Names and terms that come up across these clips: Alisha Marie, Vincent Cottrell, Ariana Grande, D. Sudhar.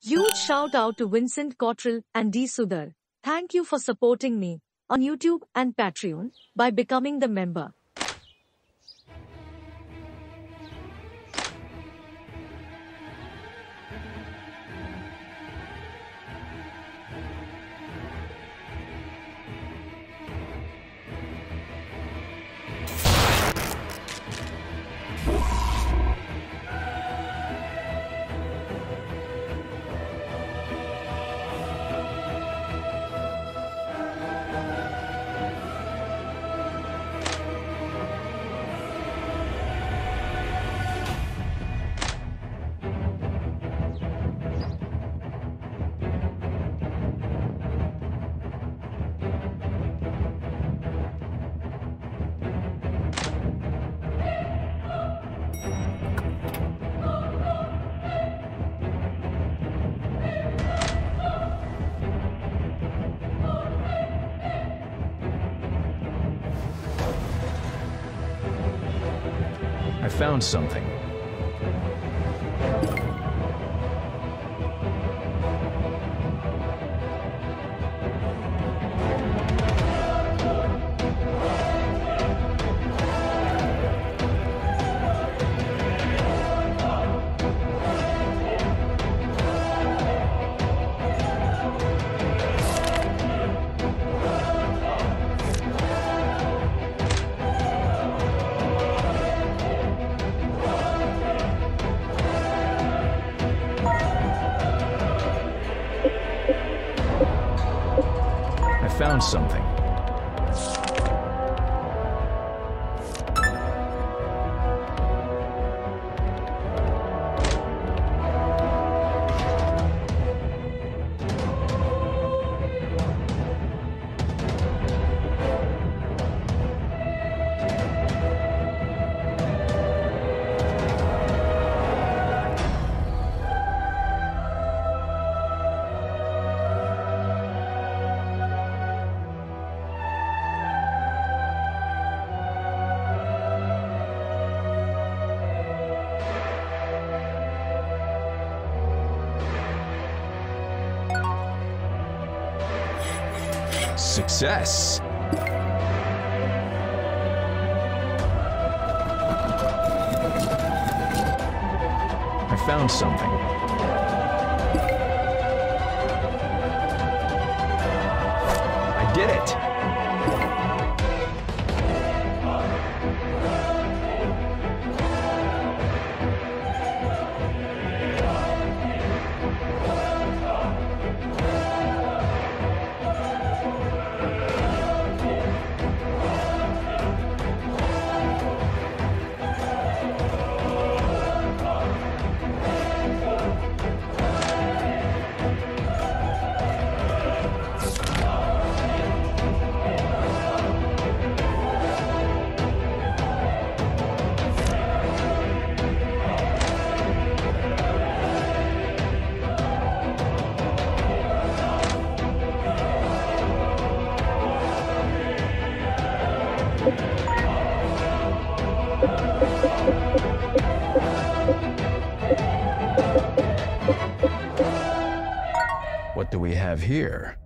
Huge shout out to Vincent Cottrell and D. Sudhar. Thank you for supporting me on YouTube and Patreon by becoming the member. I found something. Found something. Success! I found something. I did it! What do we have here?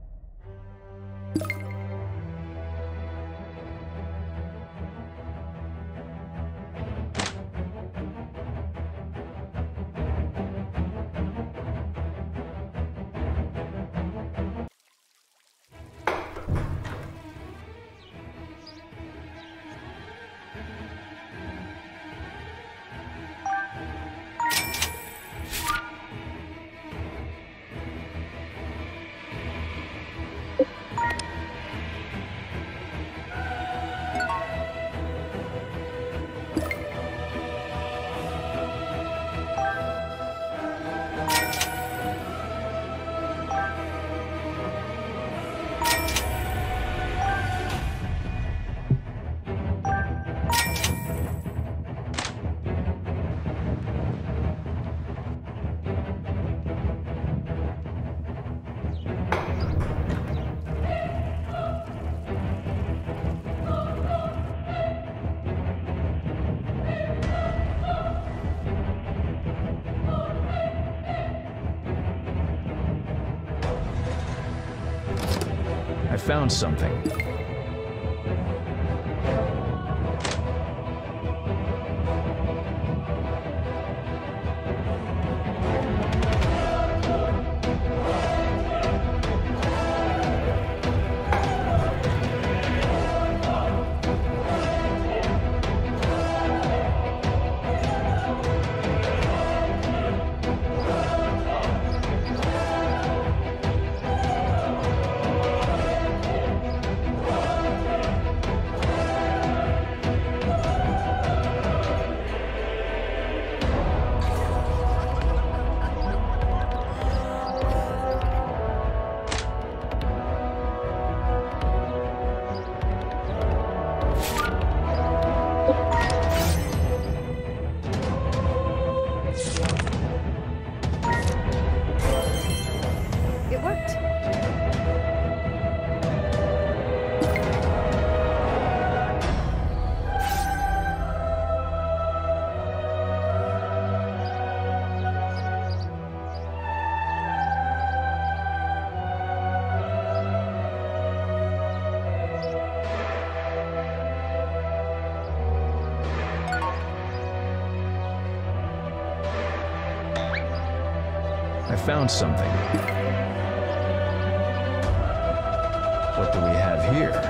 I found something. I found something. What do we have here?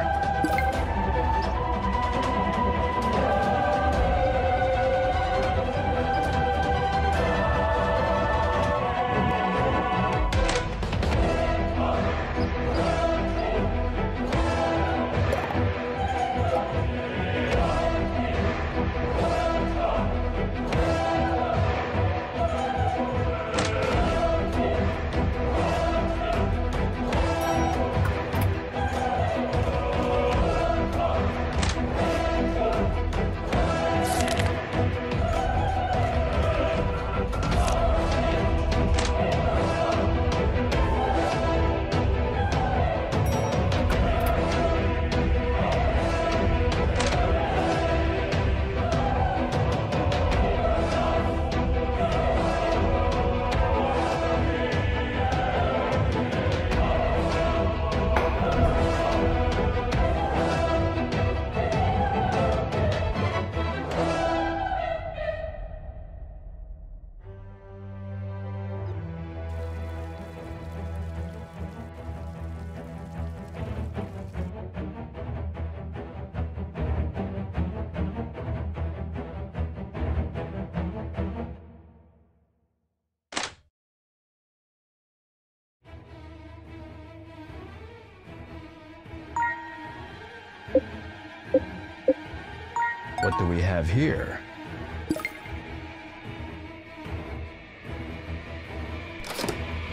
What do we have here?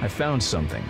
I found something.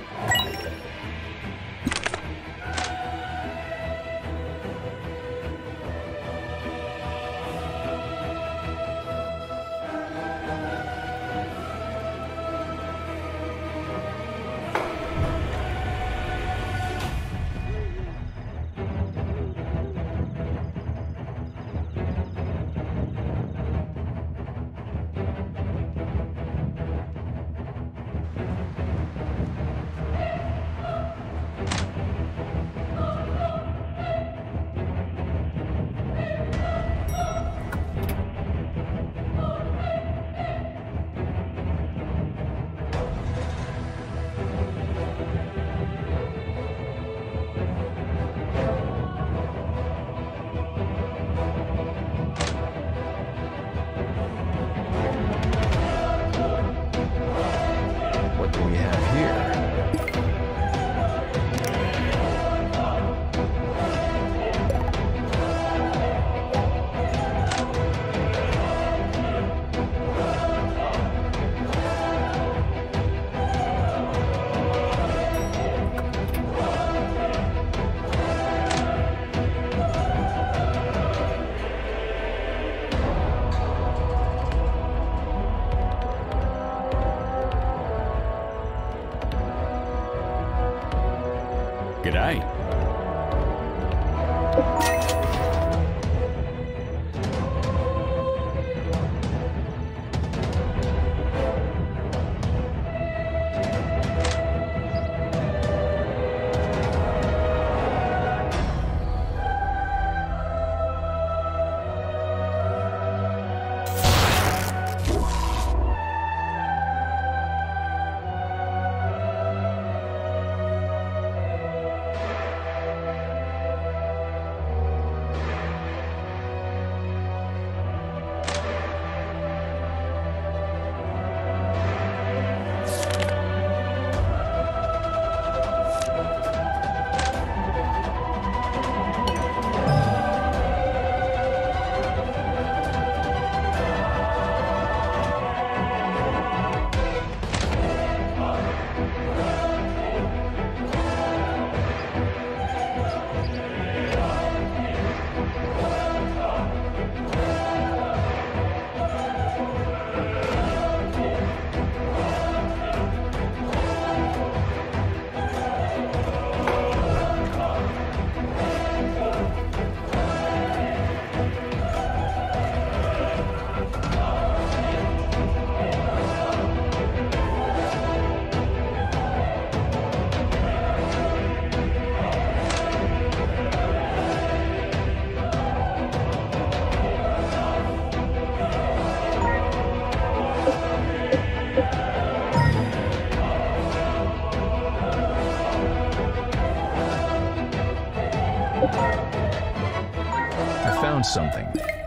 found something.